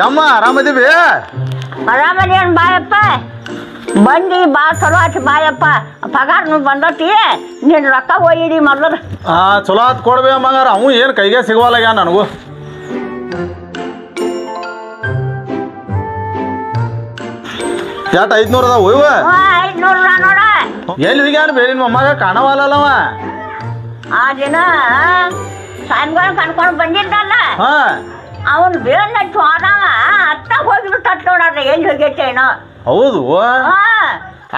ಯಮ್ಮ ಆರಾಮದೀವಿ? ಆರಾಮದೇನು ಬಾಯಪ್ಪ, ಬಂದು ಭಾಳ ಚಲೋ ಆಯ್ತು ಬಾಯಪ್ಪ. ಪಗಾರನು ಬಂದತಿ, ನೀನು ರೊಕ್ಕ ಹೋಗಿಡಿ ಮೊದಲು. ಹಾಂ, ಚಲೋ ಆತು ಕೊಡ್ಬೇ ಮಗಾರ. ಅವನು ಏನು ಕೈಗೆ ಸಿಗವಲ್ಲಾಗ್ಯ ನನಗೂ. ಯಾತ 500 ಅದಾವ ಇವ? 500 ನೋಡ. ಎಲ್ಲಿ ಹೋಗ್ಯಾನ ಬೇರೆ ನಿಮ್ಮ ಮಗ ಕಾಣವಲ್ಲವ? ಆ ದಿನ ಸಾಯಂಕಾಲ ಕಣ್ಕೊಂಡು ಬಂದಿದ್ದಲ್ಲ, ಅವನು ಬೇರೆ ಚೋರ ಅತ್ತ ಹೋಗಿಬಿಟ್ಟು ನೋಡೋಣ ಎಲ್ಲಿ ಹೋಗೈತೇನೋ. ಹೌದು,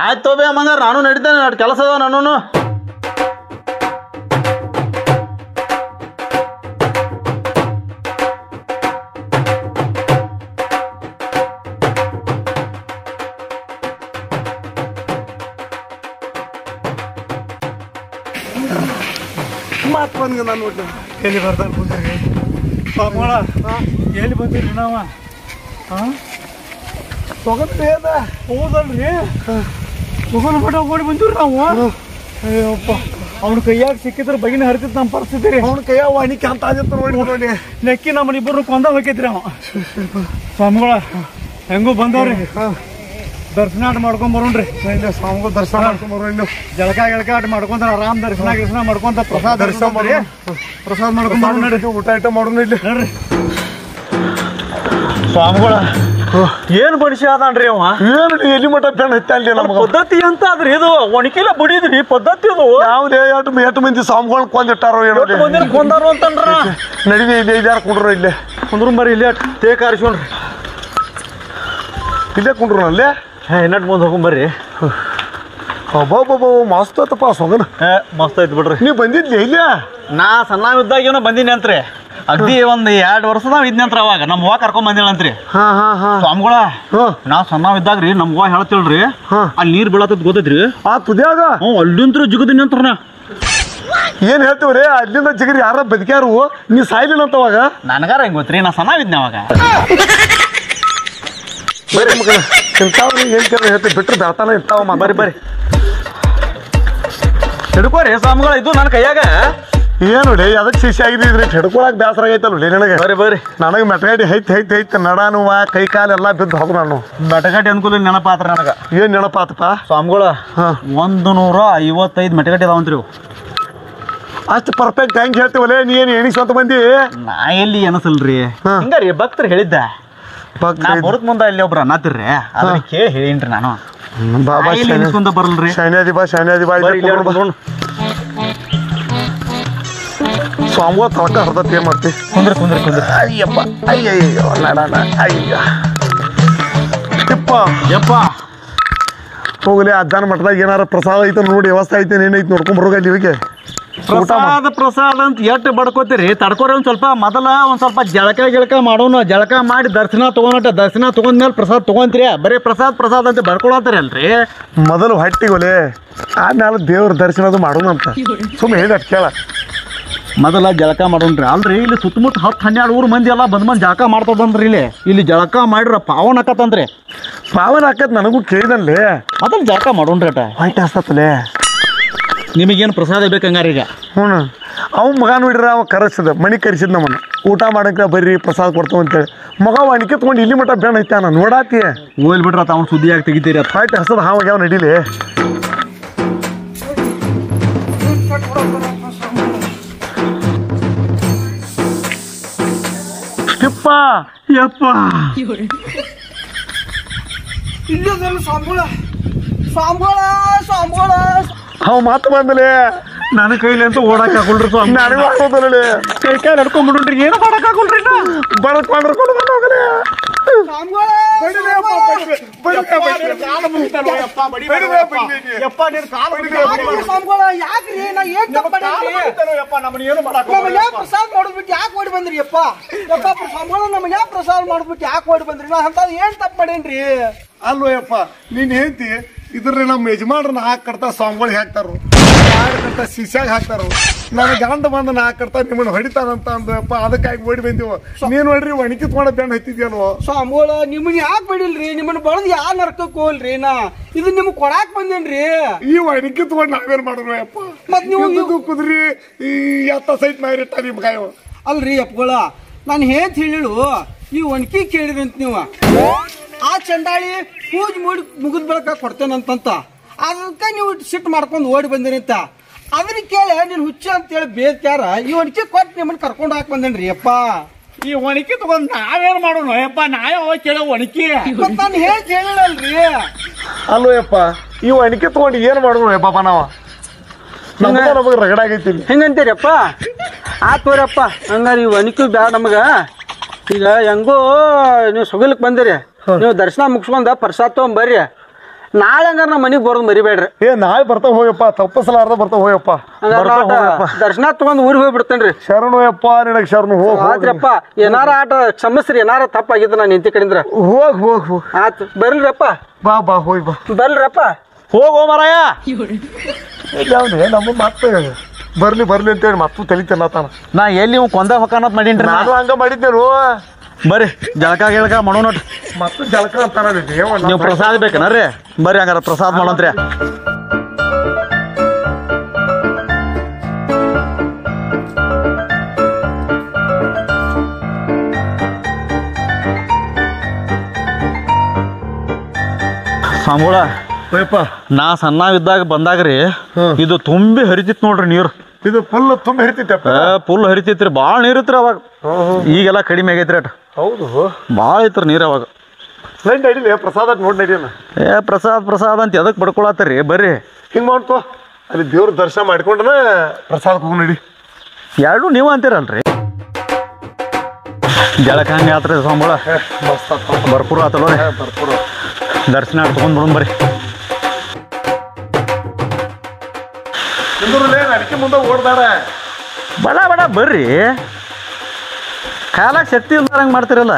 ಆಯ್ತು ಬೇ ಮಂಗಾರ, ನಾನು ನಡೀತೇನೆ, ನಾನು ಕೆಲಸ ಅದ. ನಾನು ಮಾತು ಬಂದ ನಾನು ನೋಡ್ರಿ ಎಲ್ಲಿ ಬರ್ತಾನೆ ಬಂದ್ರಿ ಪಾಪಳ, ಎಲ್ಲಿ ಬಂದಿರಿ ನಾವ? ಹಾಂ, ತೊಗೊಂಡ್ರಿ ಅದ ಹೋದಲ್ರಿ, ತೊಗೊಂಡು ಬಿಟ್ಟು ಓಡಿ ಬಂದಿವ್ರಿ ನಾವು. ಅಯ್ಯಪ್ಪ, ಅವ್ನ ಕೈಯಾಗ ಸಿಕ್ಕಿದ್ರೆ ಬಗಿನ ಹರಿತಿತ್ತು ನಮ್ಮ ಪರಿಸ್ಥಿತಿ ರೀ. ಅವ್ನ ಕೈಯಾಗ ವಾಣಿಕೆ ಅಂತ ಆಗಿತ್ತು ನೋಡಿ ನೋಡಿ ನೆಕ್ಕಿ ನಮ್ಮನ್ನ ಇಬ್ಬರು ಕೊಂದ ಹೋಗಿದ್ರಿ ಅವ. ಸ್ವಾಮಿಗಳ ಹೆಂಗೂ ಬಂದವ್ರಿ, ದರ್ಶನ ಆಟ ಮಾಡ್ಕೊಂಡ್ ಬರೋಣ್ರಿ. ಸ್ವಾಮಿಗಳು ದರ್ಶನ ಮಾಡ್ಕೊಂಡ್ ಬರೋಣ, ಜಳಕ ಗಿಳಕ ಆಟ ಮಾಡ್ಕೊಂತ ಆರಾಮ್ ದರ್ಶನ ಗಿರ್ಶನ ಮಾಡ್ಕೊಂತ ಪ್ರಸಾದ ದರ್ಶನ ಮಾಡಿ ಪ್ರಸಾದ ಮಾಡ್ಕೊಂಡ್ ಬರೋಣ, ಊಟ ಆಟ ಮಾಡೋಣ ಇಲ್ಲಿ ನೋಡ್ರಿ. ಸ್ವಾಮಿಗಳ ಏನ್ ಬಡಿಸಿ ಅದನ್ರಿ ಅವ, ಏನು ಎಲ್ಲಿ ಮಟ್ಟ ಬೆಣ್ಣ ಹತ್ತಲ್ರಿ ನಮ್ಗೆ? ಪದ್ಧತಿ ಅಂತ ಆದ್ರಿ ಇದು, ಒಣಕಿಲ್ಲ ಬಡಿದ್ರಿ ಪದ್ಧತಿ ಅದು. ಯಾವ್ದು ಎಷ್ಟು ಮಂದಿ ಸ್ವಾಮಿಗಳು ಕೊಂದಿಟ್ಟಾರೋ ಏನೋ ಕೊಂದಾರು ಅಂತಂದ್ರ ನಡಿವೆ ಇದೆ. ಇದಾರು ಕುಂಡ್ರು ಇಲ್ಲೇ ಕುಂದ್ರು ಮರಿ, ಇಲ್ಲೇ ತೇ ಕಾರಿಸ್ಕೊಂಡ್ರಿ, ಇಲ್ಲೇ ಕುಂಡ್ರು ಅಲ್ಲೇ. ಹಾಂ, ಇನ್ನಟ್ಟು ಮುಂದೆ ಹೋಗ್ಬರ್ರಿ. ಒಬ್ಬೊಬ್ಬ ಮಸ್ತ್ ಆಯ್ತಪ್ಪ ಸೊಗನ್. ಮಸ್ತ್ ಆಯ್ತು ಬಿಡ್ರಿ. ನೀವು ಬಂದಿದ್ಲಿ ಇಲ್ಲ? ನಾ ಸಣ್ಣವಿದ್ದಾಗ ಏನೋ ಬಂದೀನಿ ಅಂತ್ರಿ, ಅಗ್ದಿ ಒಂದು 2 ವರ್ಷದಾಗ ಇದ್ನಂತ್ರ. ಅವಾಗ ನಮ್ಮ ಹೂವು ಕರ್ಕೊಂಡ್ ಬಂದಿಲ್ಲಂತ್ರಿ. ಸ್ವಾಮಿಗಳ, ನಾ ಸಣ್ಣವಿದ್ದಾಗ ರೀ ನಮ್ಮ ಹೂವು ಹೇಳ್ತಿಳ್ರಿ, ಅಲ್ಲಿ ನೀರು ಬೀಳತ್ತದ್ ಗೊತ್ತೈತ್ರಿ ಆ ತುದಿಯಾಗ. ಹ್ಞೂ, ಅಲ್ಲಿಂತ್ರ ಜಿಗದಿನಿ ಅಂತ್ರ. ನಾ ಏನು ಹೇಳ್ತೀವ್ರಿ, ಅಲ್ಲಿಂದ ಜಿಗರಿ ಯಾರ ಬದುಕ್ಯಾರು, ನೀವು ಸಾಯ್ಲಿಲ್ಲ ಅಂತ. ಅವಾಗ ನನಗಾರ ಹೆಂಗೆ ಗೊತ್ತ್ರಿ, ನಾ ಸಣ್ಣವಿದ್ನ ಅವಾಗ. ಬರೀ ಮಗನ ಇಂಥವ್ರು ಏನು ಕೇಳಿ ಹೇಳ್ತೀವಿ ಬಿಟ್ಟರೆ ಬೆಳ್ತಾನೆ ಇರ್ತಾವಮ್ಮ. ಬರೀ ಬರೀ ಹಿಡ್ಕೋರಿ ಸ್ವಾಮಿಗಳು, ಇದು ನನ್ನ ಕೈಯಾಗ ಏನು ರೀ ಅದಕ್ಕೆ ಶಿಶಿ ಆಗಿದ್ರಿ. ಹಿಡ್ಕೊಳಕ್ಕೆ ಬೇಸರ ಆಗೈತಲ್ಲ ರೀ ನನಗೆ. ಬರೀ ಬರೀ ನನಗೆ ಮೆಟಗಾಡಿ ಹೈತ್ ಹೈತ್ ಹೈತ್ ನಡಾನುವ ಕೈ ಕಾಲೆಲ್ಲ ಬಿದ್ದು ಹೋಗ. ನಾನು ಮೆಟಗಾಡಿ ಅನ್ಕೂಲ ನೆನಪಾತ್ರ ನನಗೆ. ಏನು ನೆನಪಾತಪ್ಪ ಸ್ವಾಮಿಗಳು? 155 ಮೆಟಗಾಡಿ ಅದಾವಂತ್ರಿ. ಅಷ್ಟು ಪರ್ಫೆಕ್ಟ್ ಹೆಂಗೆ ಹೇಳ್ತೀವಲ್ಲೇ ನೀ ಏನು ಎಣಿಸ್ ಅಂತ ಬಂದಿ? ನಾ ಎಲ್ಲಿ ಎನಿಸಲ್ರಿ, ಹಿಂಗಾರಿ ಭಕ್ತರು ಹೇಳಿದ್ದ. ಬರುತ್ ಮುಂದೆ ಇಲ್ಲಿ ಒಬ್ರು ಅನ್ನತಿರ್ರಿ, ಅದನ್ನ ಕೇಳಿ ಹೇಳಿನ್ರಿ ನಾನು. ಬರಲ್ರಿ ಶೈನ್ಯಾದಿ ಬಾ, ಶೈನ್ಯಾದಿ ಬಾ. ಸ್ವಾಮಿ ತಳಕ ಹರ್ದತ್ ಏನ್ ಮಾಡ್ತಿ? ಕುಂದ್ರಿ ಕುಂದ್ರಿ ಕುಂದ್ರಿ. ಅಯ್ಯಪ್ಪ, ಅಯ್ಯಯ್ಯೋ ನಡಾನ, ಅಯ್ಯ ಯಪ್ಪ ಯಪ್ಪ. ಹೋಗ್ಲಿ ಅಜ್ಜನ ಮಠದಾಗ ಏನಾರ ಪ್ರಸಾದ ಐತೆ ನೋಡಿ, ವ್ಯವಸ್ಥೆ ಐತೆ, ಏನೈತೆ ನೋಡ್ಕೊಂಡ್ ಬರೋಗ ಅಲ್ಲಿ. ಇವಕ್ಕೆ ಪ್ರಸಾದ ಪ್ರಸಾದ ಅಂತ ಎಷ್ಟು ಬಡ್ಕೋತೀರಿ? ತಡ್ಕೋರಿ ಒಂದು ಸ್ವಲ್ಪ. ಮೊದಲ ಒಂದು ಸ್ವಲ್ಪ ಜಳಕ ಗಿಳಕ ಮಾಡೋಣ, ಜಳಕ ಮಾಡಿ ದರ್ಶನ ತೊಗೊಂಡ, ದರ್ಶನ ತೊಗೊಂಡ್ಮೇಲೆ ಪ್ರಸಾದ ತೊಗೊಂತೀರಿ. ಬರೀ ಪ್ರಸಾದ ಪ್ರಸಾದ ಅಂತ ಬಡ್ಕೊಳತ್ತೀರಿ ಅಲ್ರಿ. ಮೊದಲು ಹೊಟ್ಟಿಗೊಲೆ, ಆಮೇಲೆ ದೇವ್ರ ದರ್ಶನ ಅದು ಮಾಡೋಣ ಅಂತ ಸುಮ್ಮನೆ ಹೇಳಿ ಅಟ್ ಕೇಳ. ಮೊದಲ ಜಳಕ ಮಾಡೋಣ್ರಿ ಅಲ್ರಿ. ಇಲ್ಲಿ ಸುತ್ತಮುತ್ತ 10-12 ಊರು ಮಂದಿ ಎಲ್ಲ ಬಂದ್ ಜಳಕ ಮಾಡ್ತದಂದ್ರಿ. ಇಲ್ಲಿ ಜಳಕ ಮಾಡಿರ ಪಾವನ್ ಹಾಕತ್ತಂದ್ರಿ. ಪಾವನ್ ಹಾಕತ್ ನನಗೂ ಕೇಳಿದಲ್ಲಿ, ಅದನ್ನ ಜಳಕ ಮಾಡೋಣ್ರಿ. ಅಟ ಹೊಯ್ಟ್ ಹಾಸ್ತಲೇ ನಿಮಗೇನು ಪ್ರಸಾದ ಬೇಕಂಗಾರ ಈಗ? ಹ್ಞೂ, ಅವ ಮಗ ನೋಡಿರ ಅವ ಕರೆಸಿದ, ಮನೆ ಕರೆಸಿದ ನಮ್ಮನ್ನು ಊಟ ಮಾಡಕ್ಕೆ ಬರ್ರಿ ಪ್ರಸಾದ ಕೊಡ್ತಾವ ಅಂತೇಳಿ. ಮಗ ಒಣಕೆ ತೊಗೊಂಡು ಇಲ್ಲಿ ಮಟ್ಟ ಬೇಡ ಐತೆ ನಾನು ನೋಡಾತಿ. ಹೋಗ್ಲಿ ಬಿಟ್ರ ಅವ್ನು ಸುದ್ದಿಯಾಗಿ ತೆಗಿತೀರಿ ಅದು ಫೈಟ್ ಹಸದ. ಹಾವಾಗ ಯಾವ ನಡೀಲಿ ಯಪ್ಪ ಯಪ್ಪ. ಇಲ್ಲ ಸಾಂಬೋಳ ಸಾಂಬೋಳ ಸಾಂಬೋಳ ಅವ್ ಮಾತು ಬಂದಲೇ ನನ್ನ ಕೈಲಿ ಅಂತ ಓಡಾಕ್ ಹಾಕೊಳ್ರಿ ಸ್ವಾಮಿ. ನನಗೆ ಹಾಕೋದಲ್ಲ ಕೈ ಕಾಯಿ ನಡ್ಕೊಂಡ್ಬಿಡ್ರಿ, ಏನು ಮಾಡಕ್ ಹಾಕೊಳ್ರಿ. ಬಡಕ್ ಮಾಡಿರ್ಕೊಂಡು ಹೋಗಲೇ ಬಂದ್ರಿ ಅಲ್ವ ಯಪ್ಪ? ನೀನ್ ಹೇಳ್ತಿ ಇದ್ರಿ ನಮ್ಮ ಯಜಮಾನ್ರನ್ನ ಹಾಕಿ ಕಡ್ತಾ ಸ್ವಾಮಿಗಳಿಗೆ ಹಾಕ್ತಾರು, ಕಡ್ತ ಶಿಷ್ಯಾಗ ಹಾಕ್ತಾರು. ನನ್ನ ಗಂಡ ಬಂದ ನಾಲ್ಕು ಕಡ್ತಾ ನಿಮ್ಮನ್ನ ಹೊಡಿತಾರಂತ ಅಂದಪ್ಪ, ಅದಕ್ಕಾಗಿ ಓಡಿ ಬಂದಿವ. ನೀನ್ ನೋಡ್ರಿ ಒಣಕಿ ತೊಗೊಂಡ ಬೆಣ್ಣ ಹತ್ತಿದ್ಯಲ್ವ ಸ್ವಾಮಿಗಳ. ನಿಮ್ಮನ್ನ ಯಾಕೆ ಬಿಡಿಲ್ರಿ, ನಿಮ್ಮನ್ನ ಬಳದ್ ಯಾವ ನರಕಕ್ಕೆ ಹೋಲ್ರಿ. ನಾ ಇದು ನಿಮ್ಗೆ ಕೊಡಾಕ್ ಬಂದೇನ್ರಿ. ಈ ಒಣಕಿ ತೊಗೊಂಡು ನಾವೇನ್ ಮಾಡೋಣ ಯಪ್ಪ? ಮತ್ ನೀವು ಕುದ್ರಿ ಈ ಎತ್ತ ಸೈಟ್ ಮಾಡಿರ್ತ ನಿಮ್ ಕಾಯವ ಅಲ್ರಿ ಯಪ್ಪಗಳ. ನಾನು ಹೇಂತ ಹೇಳಿಳು ಒಣಕಿ ಕೇಳಿದ್ರಂತ ನೀವು ಆ ಚಂಡಾಳಿ ಪೂಜೆ ಮೂಡಿ ಮುಗಿದ ಬಳಿಕ ಕೊಡ್ತೇನಂತ ಅದಕ್ಕೆ ನೀವು ಸಿಟ್ಟು ಮಾಡ್ಕೊಂಡು ಓಡಿ ಬಂದಿರಂತ ಅದನ್ನ ಕೇಳಿ ನೀನು ಹುಚ್ಚ ಅಂತೇಳಿ ಬೇಸ್ತಾರ ಈ ಒಣಕಿ ಕೊಟ್ಟು ನಿಮ್ಮನ್ನು ಕರ್ಕೊಂಡು ಹಾಕಿ ಬಂದೇನ್ರಿ ಅಪ್ಪ. ಈ ಒಣಕಿ ತಗೊಂಡ್ ನಾವೇನ್ ಮಾಡೋಣ ಯಪ್ಪ, ನಾವೇ ಹೋಗಿ ಕೇಳೋ ಒಣಕಿ ನಾನು ಹೇಳಿ ಕೇಳಿಲ್ಲಲ್ರಿ ಅಲ್ಲೋ ಯಪ್ಪ. ಈ ಒಣಕಿ ತಗೊಂಡು ಏನ್ ಮಾಡೋಣ ಯಪ್ಪ, ನಾವ ನಮಗೆ ರಗಡ ಆಗೈತಿ ಹೆಂಗಂತೀರಪ್ಪ ಆತೋರಪ್ಪ. ಹಂಗಾರ ಈ ಒಣಕಿ ಬ್ಯಾಡ ನಮಗ. ಈಗ ಹೆಂಗೋ ನೀವು ಸುಗಲಕ್ ಬಂದಿರಿ, ನೀವು ದರ್ಶನ ಮುಗಿಸ್ಕೊಂಡ ಪ್ರಸಾದ ತಗೊಂಡ್ ಬರ್ರಿ. ನಾಳೆ ಹಂಗಾರ ನಮ್ಮ ಮನೆಗೆ ಬರೋದು ಮರಿಬೇಡ್ರಿ. ಏ ನಾಳೆ ಬರ್ತಾವ ಹೋಗಪ್ಪ, ತಪ್ಪಸಲಾರ್ದ ಬರ್ತಾವ ಹೋಗಪ್ಪ. ದರ್ಶನ ತಗೊಂಡ್ ಊರಿಗೆ ಹೋಗಿ ಬಿಡ್ತೇನ್ರಿ. ಶರಣಯ್ಯಪ್ಪ ನಿನಗೆ ಶರಣು ಹೋಗ್ರಪ್ಪ. ಏನಾರ ಆಟ ಕ್ಷಮಸ್ರಿ, ಏನಾರ ತಪ್ಪಾಗಿದ್ದ ನಾನು ನಿಂತಿ ಕಡಿಂದ್ರ. ಹೋಗ್ ಹೋಗ್ ಹೋಗ್ ಆತು ಬರ್ಲ್ರಪ್ಪ. ಬಾ ಬಾ ಹೋಗಿ ಬಾ ಬರ್ಲ್ರಪ್ಪ. ಹೋಗೋ ಮಾರಾಯ ನಮ್ಮ ಮಾತು ಬರ್ಲಿ ಬರ್ಲಿ ಅಂತೇಳಿ ಮತ್ತು ತೆಲಿತೇನ ತಾನ ನಾ ಎಲ್ಲಿ ನೀವು ಕೊಂದ ಹೊಕ್ಕನ ಮಾಡಿನ್ರಿ. ನಾನು ಹಂಗ ಮಾಡಿದ್ದೇನು ಬರ್ರಿ, ಜಳಕ ಗಿಳಕ ಮಾಡೋ ನೋಡ್ರಿ. ಮತ್ತು ಜಳಕ ಅಂತಾರ ನೀವು ಪ್ರಸಾದ ಬೇಕೇನರಿ? ಬರ್ರಿ ಹಂಗಾರ ಪ್ರಸಾದ ಮಾಡೋಂತ್ರಿ. ಸಾಂಬೋಳ ನಾ ಸಣ್ಣವಿದ್ದಾಗ ಬಂದಾಗ್ರಿ ಇದು ತುಂಬಿ ಹರಿತಿತ್ತು ನೋಡ್ರಿ ನೀರು. ಇದು ಫುಲ್ ತುಂಬಿ ಹರಿತಿತ್ತಪ್ಪ, ಫುಲ್ ಹರಿತಿತ್ರಿ. ಭಾಳ ನೀರಿತ್ರಿ ಅವಾಗ, ಈಗೆಲ್ಲ ಕಡಿಮೆ ಆಗೈತ್ರಿ. ಅಟ್ ಹೌದು ಭಾಳ ಐತ್ರಿ ನೀರು ಅವಾಗ. ಪ್ರಸಾದ ನೋಡಿ ನಡಿಯಲ್ಲ ಏ ಪ್ರಸಾದ ಪ್ರಸಾದ ಅಂತ ಎದಕ್ಕೆ ಬಡ್ಕೊಳತ್ತರಿ. ಬರ್ರಿ ಹಿಂಗೆ ಮಾಡ್ತು ಅಲ್ಲಿ ದೇವ್ರ ದರ್ಶನ ಮಾಡ್ಕೊಂಡ್ರೆ ಪ್ರಸಾದಕ್ಕೆ ಹೋಗಿ ನಡಿ. ಎರಡೂ ನೀವು ಅಂತೀರಲ್ರಿ. ಜಳಕ ಹಂಗೆ ಆತ್ರಿ ಸಂಬಳ ಬರ್ಪುರ ಆತಲ್ಲ ಬರ್ಪುರ. ದರ್ಶನ ತಗೊಂಡ್ ಬಿಡೋಣ ಬರ್ರಿ. ಅಡಿಕೆ ಮುಂದೆ ಓಡ್ದಾರ ಬಡ ಬಡ ಬರ್ರಿ. ಕಾಲಾಗ ಶಕ್ತಿ ಇಲ್ದಾರಂಗೆ ಮಾಡ್ತಿರಲ್ಲ.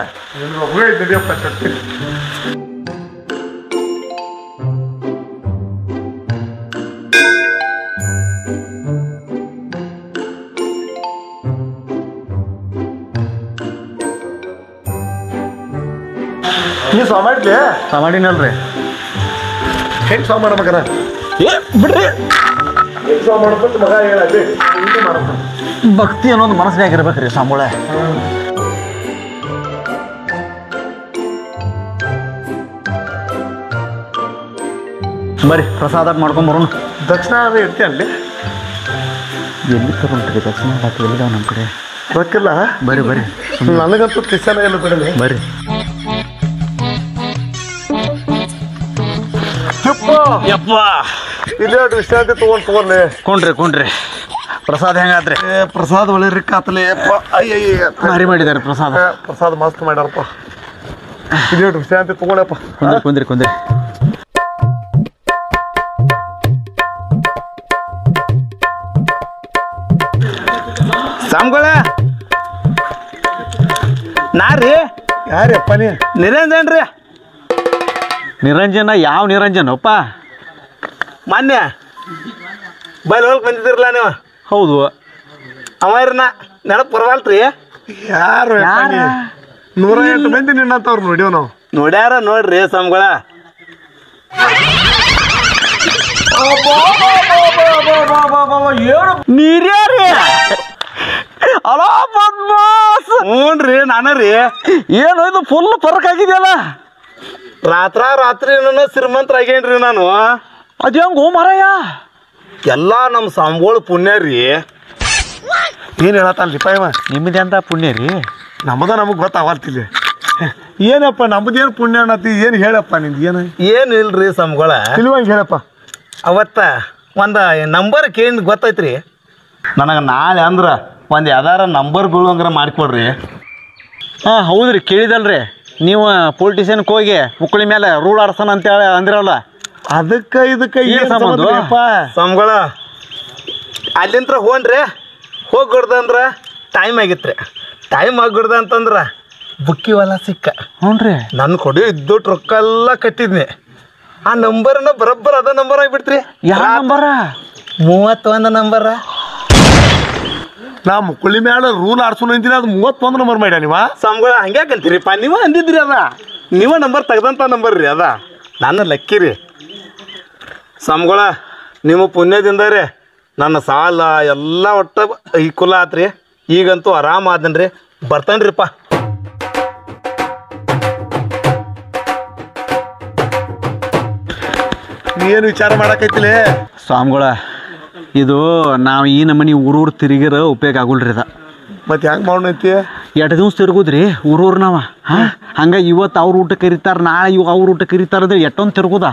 ಈ ಸಾಮಾಡ್ಲಿ ಸಾಮಾಡಿನಲ್ರಿ ಹೆಂಗೆ ಸಾವು ಮಾಡ್ಬೇಕಾರ? ಏ ಬಿಡ್ರಿ ಭಕ್ತಿ ಅನ್ನೋದು ಮನಸ್ಸಿನಾಗ ಇರ್ಬೇಕ್ರಿ ಸಾಂಬೋಳ. ಬರೀ ಪ್ರಸಾದ ಮಾಡ್ಕೊಂಡ್ ಬರೋಣ. ದಕ್ಷಿಣ ಇರ್ತೀಯ ಅಲ್ಲಿ? ಎಲ್ಲಿ ತಗೊಂಡ್ರಿ ದಕ್ಷಿಣ ಬಾಕಿ ಎಲ್ಲಿದಾವ ನಮ್ಮ ಕಡೆ ಗೊತ್ತಿಲ್ಲ. ಬರೀ ಬರೀ ನನಗಂತೂ ಕಿಸನ ಎಲ್ಲ ಬಿಡಲಿ. ಬರೀ ಯಪ್ಪ ಇಲ್ಲೇ ವಿಶ್ರಾಂತಿ ತಗೊಂಡ್ ತಗೊಂಡ್ರಿ ಕೊಂಡ್ರಿ ಕೊಂಡ್ರಿ. ಪ್ರಸಾದ್ ಹೆಂಗಾದ್ರಿ? ಪ್ರಸಾದ್ ಒಳ್ಳೆ ರಿಕ್ಕ ಆತಲೇ ಭಾರಿ ಮಾಡಿದಾರೆ ಪ್ರಸಾದ. ಪ್ರಸಾದ ಮಸ್ತ್ ಮಾಡ್ಯಾರಪ್ಪ. ಇಲ್ಲೇ ವಿಶ್ರಾಂತಿ ತಗೊಂಡಪ್ಪ. ಕೊಂದ್ರಿ ಕೊಂದ್ರಿ. ಸಾಮ್ಗಳ ನಾರೀ ಯಾರಪ್ಪ? ನೀ ನಿರಂಜನ್ ರೀ. ನಿರಂಜನ ಯಾವ ನಿರಂಜನ್ ಅಪ್ಪ? ಮೊನ್ನೆ ಬೈಲ್ ಹೋಗಿ ಬಂದಿದ್ದಿರಲ್ಲ ನೀವು? ಹೌದು. ಅವರನ್ನ ನೆನಪು ಬರವಲ್ರಿ? ಯಾರು 108 ಮಂದಿ ನಿನ್ನಂತವ್ರು ನೋಡ್ಯಾವ ನಾವು. ನೋಡ್ಯಾರ ನೋಡ್ರಿ ಸಾಮ್ಗಳ. ನೀರ್ಯಾರೀ? ಅಲೋ ಬದ್ಮಾಸ್. ಹ್ಞೂನ್ರಿ ನಾನೇ ರೀ. ಏನು ಇದು ಫುಲ್ ಪರ್ಕ್ ಆಗಿದೆಯಲ್ಲ? ರಾತ್ರಿ ಶ್ರೀಮಂತರಾಗೇನ್ರಿ ನಾನು. ಅದ್ ಹೆಂಗೋ ಮಾರಾಯ, ಎಲ್ಲ ನಮ್ಮ ಸಾಮ್ಗೋಳ ಪುಣ್ಯ ರೀ. ಏನು ಹೇಳತ್ತಲ್ರಿ ಪಾಯವ? ನಿಮ್ಮದೇ ಅಂತ ಪುಣ್ಯ ರೀ, ನಮ್ಮದ ನಮಗೆ ಗೊತ್ತಾಗಲ್ತಿಲ್ಲ. ಏನಪ್ಪ ನಮ್ಮದೇನು ಪುಣ್ಯ ಅನ್ನತ್ತಿ? ಏನು ಹೇಳಪ್ಪ ನಿಮ್ದು? ಏನು ಇಲ್ರಿ ಸಾಮ್ಗೋಳ. ಇಲ್ವಂಗೆ ಹೇಳಪ್ಪ. ಅವತ್ತ ಒಂದು ನಂಬರ್ ಕೇಳಿ ಗೊತ್ತೈತ್ರಿ ನನಗೆ. ನಾಳೆ ಅಂದ್ರೆ ಒಂದು ಯಾವ್ದಾರ ನಂಬರ್ ಬೀಳುವಂಗ್ರೆ ಮಾಡಿಕೊಡ್ರಿ. ಹಾಂ ಹೌದ್ರಿ ಕೇಳಿದಲ್ರಿ ನೀವು ಪೊಲಿಟಿಷನ್ಗೆ ಹೋಗಿ ಮುಕ್ಕಳಿ ಮೇಲೆ ರೂಲ್ ಆಡ್ಸೋಣ ಅಂತೇಳಿ ಅಂದಿರಲ್ಲ, ಅದಕ್ಕೆ ಇದಕ್ಕೆ ಏನು ಸಂಬಂಧಪ್ಪ ಸಾಮ್ಗಳ? ಅಲ್ಲಿಂತ್ರ ಹೋನ್ರಿ ಹೋಗ್ಬಿಡ್ದಂದ್ರೆ ಟೈಮ್ ಆಗಿತ್ತು ರೀ. ಟೈಮ್ ಆಗಿಬಿಡ್ದ ಅಂತಂದ್ರೆ ಬುಕ್ಕಿ ಹೊಲ ಸಿಕ್ಕ. ಹ್ಞೂ ರೀ ನನ್ನ ಕೊಡಿ ಇದ್ದು ರೊಕ್ಕೆಲ್ಲ ಕಟ್ಟಿದ್ನಿ. ಆ ನಂಬರನ್ನ ಬರೋಬ್ಬರ ಅದ ನಂಬರ್ ಆಗಿಬಿಡ್ತ್ರಿ. ಯಾವ ನಂಬರ? 31 ನಂಬರ. ನಾ ಮುಕ್ಕಳಿ ಮೇಲೆ ರೂಲ್ ಆಡ್ಸೋಣ ಅಂತೀನಿ, ಅದು 31 ನಂಬರ್ ಮಾಡ್ಯ ನೀವ ಸಾಮ್ಗಳ. ಹಂಗ್ಯಾಕೆ ಅಂತೀರಿಪ್ಪ? ನೀವೇ ಅಂದಿದ್ರಿ ಅದ, ನೀವೇ ನಂಬರ್ ತೆಗ್ದಂಥ ನಂಬರ್ ರೀ ಅದ. ನಾನು ಲಕ್ಕಿ ರೀ ಸಾಮ್ಗಳ, ನಿಮ್ಮ ಪುಣ್ಯದಿಂದ ರೀ ನನ್ನ ಸಾಲ ಎಲ್ಲ ಒಟ್ಟು ಈ ಕುಲ ಆತ್ರಿ. ಈಗಂತೂ ಆರಾಮ ಆದನ್ರಿ. ಬರ್ತಾನ್ರಿಪ್ಪ. ಏನು ವಿಚಾರ ಮಾಡಕೈತಿಲೇ ಸ್ವಾಮಿಗಳ ಇದು ನಾವು ಈ ನಮ್ಮನಿ ಊರೂರು ತಿರುಗಿರ ಉಪಯೋಗ ಆಗುಲ್ರಿ ಅದ ಮತ್ತೆ ಹೆಂಗೆ ಮಾಡೋಣಂತಿ ಎರಡು ದಿವಸ ತಿರುಗೋದ್ರಿ ಊರೂರು ನಾವು ಹಂಗೆ ಇವತ್ತು ಅವ್ರ ಊಟ ಕರಿತಾರೆ ನಾಳೆ ಇವು ಅವ್ರ ಊಟ ಕರಿತಾರದ್ರೆ ಎಷ್ಟೊಂದು ತಿರುಗೋದ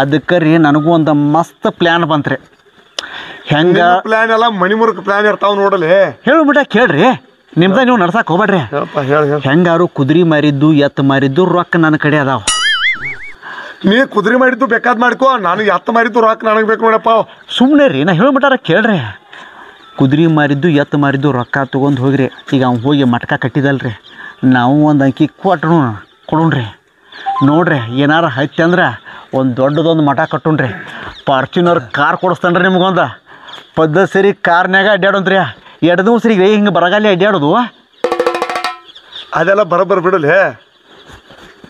ಅದಕ್ಕೆ ರೀ ನನಗೂ ಒಂದು ಮಸ್ತ್ ಪ್ಲ್ಯಾನ್ ಬಂತ್ರಿ ಹೆಂಗೆ ಪ್ಲ್ಯಾನ್ ಎಲ್ಲ ಮನಿ ಮುರುಕ ಪ್ಲ್ಯಾನ್ ಇರ್ತಾವೆ ನೋಡಲಿ ಹೇಳ್ಬಿಟ್ಟ ಕೇಳ್ರಿ ನಿಮ್ದ ನೀವು ನಡ್ಸಕ್ಕೆ ಹೋಗ್ಬೇಡ್ರಿ ಹೆಂಗಾರು ಕುದುರೆ ಮಾರಿದ್ದು ಎತ್ತು ಮಾರಿದ್ದು ರೊಕ್ಕ ನನ್ನ ಕಡೆ ಅದಾವ ನೀ ಕುದುರೆ ಮಾಡಿದ್ದು ಬೇಕಾದ್ ಮಾಡ್ಕೋ ನನಗೆ ಎತ್ತು ಮಾರಿದ್ದು ರೊಕ್ಕ ನನಗೆ ಬೇಕು ನೋಡಪ್ಪ ಸುಮ್ಮನೆ ರೀ ನಾ ಹೇಳ್ಬಿಟ್ಟಾರ ಕೇಳ್ರಿ ಕುದುರೆ ಮಾರಿದ್ದು ಎತ್ತು ಮಾರಿದ್ದು ರೊಕ್ಕ ತೊಗೊಂಡು ಹೋಗಿರಿ ಈಗ ಅವ್ನು ಹೋಗಿ ಮಟ್ಕ ಕಟ್ಟಿದಲ್ರಿ ನಾವು ಒಂದು ಅಂಕಿ ಕೊಟ್ಟರು ಕೊಡೋಣ್ರಿ ನೋಡ್ರಿ ಏನಾರ ಹಚ್ಚಿ ಅಂದ್ರೆ ಒಂದು ದೊಡ್ಡದೊಂದು ಮಠ ಕಟ್ಟೋಣ್ರಿ ಫಾರ್ಚುನರ್ ಕಾರ್ ಕೊಡಿಸ್ತಾನ್ರಿ ನಿಮ್ಗೊಂದು ಪದ್ದ ಸರಿ ಕಾರ್ನಾಗ ಅಡ್ಡಾಡೋಣ್ರಿ ಎರಡು ದಿವಸ ರೀ ಹಿಂಗೆ ಬರಗಾಲಿ ಅಡ್ಡಾಡೋದು ಅದೆಲ್ಲ ಬರೋಬ್ಬರ ಬಿಡಲಿ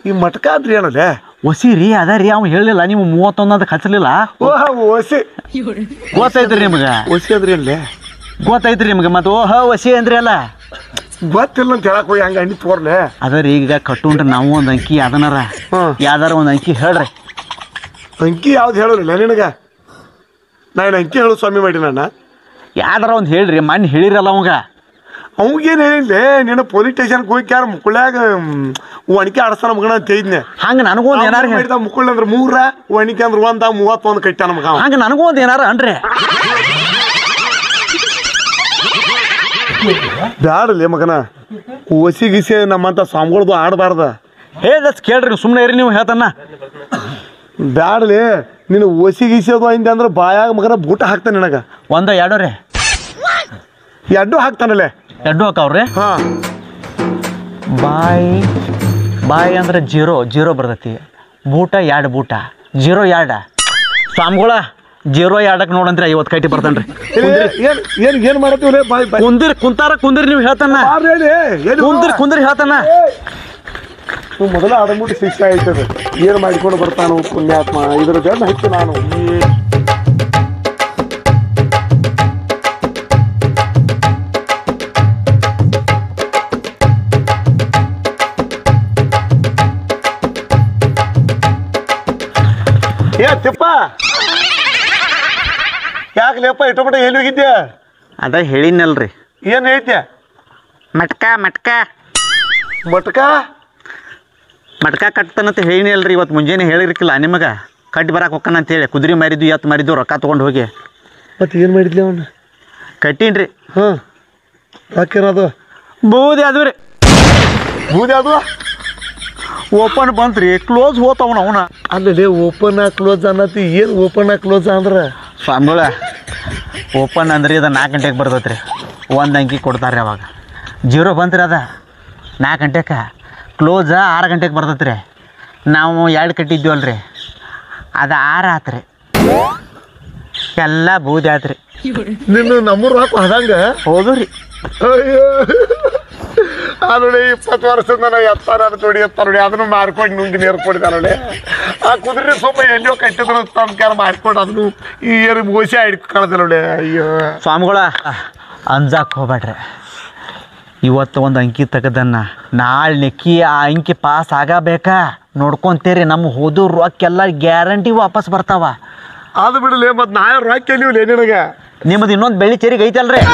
ಈ ಮಟ್ಕ ಅಂದ್ರಿ ಏನಲ್ಲೇ ಒಸಿ ರೀ ಅದ ರೀ ಅವ್ನು ಹೇಳಲಿಲ್ಲ ನೀವು 31 ಹಚ್ಚಲಿಲ್ಲ ಒಸಿ ಗೊತ್ತೈತ್ರಿ ನಿಮ್ಗೆ ಒಸಿ ಅಂದ್ರಿ ಅಲ್ಲೇ ಗೊತ್ತೈತ್ರಿ ನಿಮ್ಗೆ ಮತ್ತು ಓಹ ಒಸಿ ಅಂದ್ರಿ ಅಲ್ಲ ಗೊತ್ತಿಲ್ಲ ಅಂತ ಹೇಳಕ್ ಹೋಗಿ ಹಂಗೆ ಅಂಡಿ ತೋರ್ಲೆ ಅದ ರೀ ಈಗ ಕಟ್ಟುಂಡ್ರೆ ನಾವು ಒಂದು ಅಂಕಿ ಯಾವ್ದನಾರ ಯಾವ್ದಾರ ಒಂದು ಅಂಕಿ ಹೇಳ್ರಿ ಅಂಕಿ ಯಾವ್ದು ಹೇಳಿರಲ್ಲ ನಿನಗೆ ನಾನು ಅಂಕಿ ಹೇಳು ಸ್ವಾಮಿ ಮಾಡಿ ನಾನು ಯಾವ್ದಾರ ಒಂದು ಹೇಳ್ರಿ ಮಣ್ಣು ಹೇಳಿರಲ್ಲ ಅವಂಗ ಅವಂಗೇನು ಹೇಳಿಲ್ಲ ನೀನು ಪೊಲೀಸ್ ಸ್ಟೇಷನ್ಗೆ ಹೋಗಿ ಯಾರು ಮುಕ್ಕುಳ್ಯಾಗ ಒಣಕೆ ಆಡಿಸ್ತಾನ ಮಗನ ಅಂತ ಹೇಳಿದ್ನೆ ಹಂಗೆ ನನಗೂ ಒಂದು ಏನಾರು ಹೇಳಿದ ಮುಕ್ಕುಳ್ಳ ಅಂದ್ರೆ 3 ಒಣಕೆ ಅಂದ್ರೆ 31 ಕಟ್ಟ ನಮ್ಗೆ ಹಂಗೆ ನನಗೂ ಒಂದು ಏನಾರು ಅನ್ರಿ ಬ್ಯಾಡಲಿ ಮಗನ ಒಸಿ ಗಿಸಿ ನಮ್ಮಂಥ ಸ್ವಾಮಿಗಳ್ದು ಆಡಬಾರ್ದ ಹೇಳಸ್ ಕೇಳ್ರಿ ಸುಮ್ಮನೆ ಇರಿ ನೀವು ಹೇಳ್ತಾನ ಬ್ಯಾಡಲಿ ನೀನು ಒಸಿ ಗಿಸಿಯೋದು ಹಿಂದೆ ಅಂದ್ರೆ ಬಾಯಾಗ ಮಗನ ಬೂಟ ಹಾಕ್ತಾನೆ ನಿನಗೆ ಒಂದ ಎರಡು ರೀ ಎಡ್ಡು ಹಾಕ್ತಾನಲ್ಲೇ ಎಡ್ಡು ಹಾಕವ್ರಿ ಹಾಂ ಬಾಯಿ ಬಾಯಿ ಅಂದ್ರೆ 0 ಬರ್ತೈತಿ ಬೂಟ 2 ಬೂಟ 0 2 ಸ್ವಾಮಿಗಳ 0 2ಕ್ಕೆ ನೋಡಂತ್ರಿ 50 ಕೈಟಿ ಬರ್ತಾನೆ ರೀ ಏನು ಏನು ಮಾಡತ್ತೀವ್ರಿ ಬಾಯಿ ಕುಂದಿರಿ ಕುಂತಾರ ಕುಂದಿರಿ ನೀವು ಹೇಳ್ತಾನೆ ಕುಂದಿರಿ ಕುಂದಿರಿ ಹೇಳ್ತಾನೆ ನೀವು ಮೊದಲ ಆಡಂಬಿಟ್ಟು ಶಿಕ್ಷೆ ಆಯ್ತದೆ ಏನು ಮಾಡಿಕೊಂಡು ಬರ್ತಾನೋ ಪುಣ್ಯಾತ್ಮ ಇದ್ರ ಜನ ಹೆಚ್ಚು ನಾನು ಏ ತಿಪ್ಪ ಯಾಕೆ ಲೇಪ ಇಟ್ಟುಬಿಟ್ಟ ಎಲ್ಲಿ ಹೋಗಿದ್ಯಾ ಅದ ಹೇಳಿನಲ್ರಿ ಏನು ಹೇಳ್ತೀಯ ಮಟ್ಕ ಮಟ್ಕ ಮಟ್ಕ ಮಟ್ಕ ಕಟ್ತಾನಂತ ಹೇಳಿನಿ ಅಲ್ರಿ ಇವತ್ತು ಮುಂಜಾನೆ ಹೇಳಿರ್ಕಿಲ್ಲ ನಿಮಗೆ ಕಟ್ಟಿ ಬರಕ್ಕೆ ಹೋಗ್ಕನ ಅಂತೇಳಿ ಕುದುರೆ ಮಾರಿದ್ದು ಎತ್ತು ಮಾರಿದ್ದು ರೊಕ್ಕ ತೊಗೊಂಡು ಹೋಗಿ ಮತ್ತು ಏನು ಮಾಡಿದ್ಲಿ ಅವನು ಕಟ್ಟೀನಿ ರೀ ಹಾಂ ಯಾಕಿರೋದು ಬೂದಿ ಅದು ರೀ ಬೂದಿ ಅದು ಓಪನ್ ಬಂತು ರೀ ಕ್ಲೋಸ್ ಹೋತವನ ಅವನ ಅಲ್ಲೇ ಓಪನ್ ಕ್ಲೋಸ್ ಅನ್ನತಿ ಏನು ಓಪನ್ ಕ್ಲೋಸ್ ಅಂದ್ರೆ ಸ್ವಾಮಿಗಳ ಓಪನ್ ಅಂದ್ರೆ ಇದು 4 ಗಂಟೆಗೆ ಬರ್ತೈತೆ ರೀ ಒಂದು ಅಂಕಿ ಕೊಡ್ತಾರೆ ಅವಾಗ 0 ಬಂತ್ರಿ ಅದ 4 ಗಂಟೆಗೆ ಕ್ಲೋಸ 6 ಗಂಟೆಗೆ ಬರ್ತೈತೆ ರೀ ನಾವು 2 ಕಟ್ಟಿದ್ವಿ ಅಲ್ರಿ ಅದು 6 ಆತು ರೀ ಎಲ್ಲ ಬೂದಿ ಆಯ್ತು ರೀ ನಿನ್ನ ನಮ್ಮೂರು ಹಾಕು ಅದಂಗೆ ಹೌದು ರೀ ಅದೊಳ್ಳೆ 20 ವರ್ಷದ ನಾನು ಎತ್ತಾರ ನೋಡಿ ಅದನ್ನು ಮಾರ್ಕೊಂಡು ನುಂಗಿ ನೇರ್ಕೊಂಡಿದ್ದಾನೊಳ್ಳೆ ಆ ಕುದುರೆ ಸ್ವಲ್ಪ ಎಲ್ಲೋ ಕಟ್ಟಿದ್ರು ತನಕ ಮಾರ್ಕೊಂಡು ಅದನ್ನು ಈ ಏನು ಮೋಸೆ ಹಿಡ್ಕೊಳ್ದ ನೋಡಿ ಅಯ್ಯೋ ಸ್ವಾಮಿಗಳ ಅಂಜಾಕ್ ಹೋಗ್ಬೇಡ್ರಿ ಇವತ್ತು ಒಂದು ಅಂಕಿ ತೆಗೆದನ್ನು ನಾಳೆ ನೆಕ್ಕಿ ಆ ಅಂಕಿ ಪಾಸ್ ಆಗಬೇಕಾ ನೋಡ್ಕೊತೀರಿ ನಮ್ಮ ಹೋದು ರೊಕ್ಕೆಲ್ಲ ಗ್ಯಾರಂಟಿ ವಾಪಸ್ ಬರ್ತಾವ ಅದು ಬಿಡಲಿ ಮತ್ತು ನಾ ರೊಕ್ಕ ನಿಮಗೆ ನಿಮ್ಮದು ಇನ್ನೊಂದು ಬೆಳ್ಳಿ ಚೇರಿಗೆ ಐತಲ್ರಿ